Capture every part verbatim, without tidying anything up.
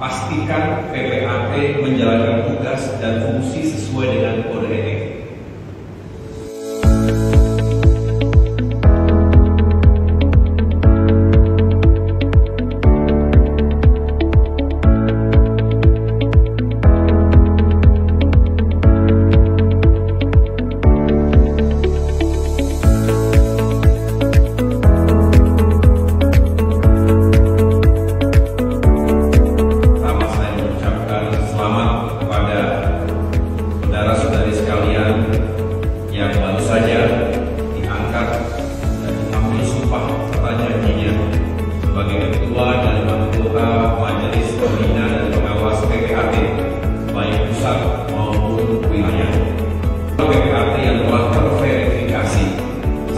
pastikan P P A T menjalankan tugas dan fungsi sesuai dengan kode etik.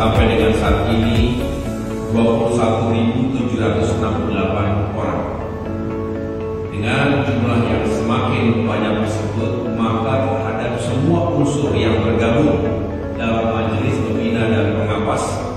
Sampai dengan saat ini dua puluh satu ribu tujuh ratus enam puluh delapan orang. Dengan jumlah yang semakin banyak tersebut, maka terhadap semua unsur yang bergabung dalam majelis pembina dan pengawas